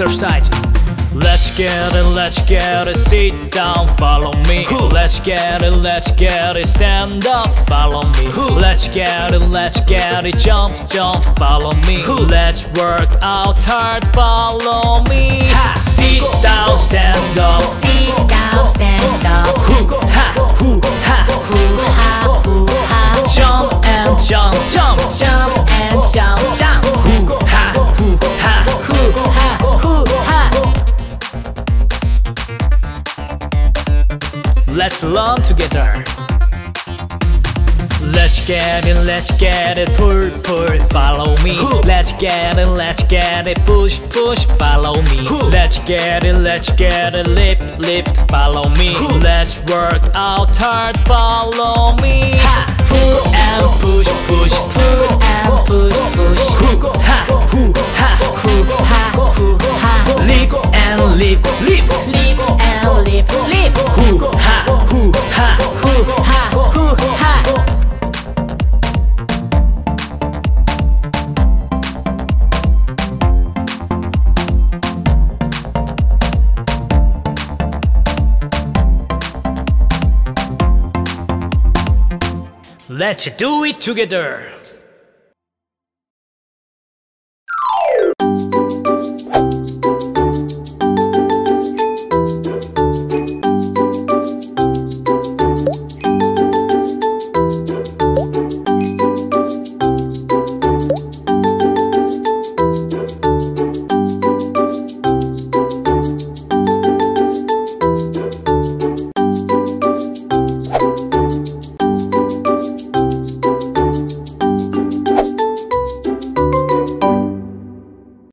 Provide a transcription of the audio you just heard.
exercise. Let's get it, sit down, follow me. Let's get it, stand up, follow me. Let's get it, jump, jump, follow me. Let's work out hard, follow me. Sit down, stand up, sit down, stand up. Hoo ha, hoo ha, hoo ha. Jump and jump, jump, jump and jump, jump. Hoo ha, hoo ha, hoo ha, hoo ha. Let's learn together. Let's get it, pull, pull, follow me. Let's get it, push, push, follow me. Let's get it, lift, lift, follow me. Let's work out hard, follow me. Pull and push, push, pull and push, push. Hoo ha, hoo ha, hoo ha, hoo ha. Lift and lift, lift, lift and lift, lift. Hoo ha, hoo ha, hoo ha, hoo ha. Let's do it together!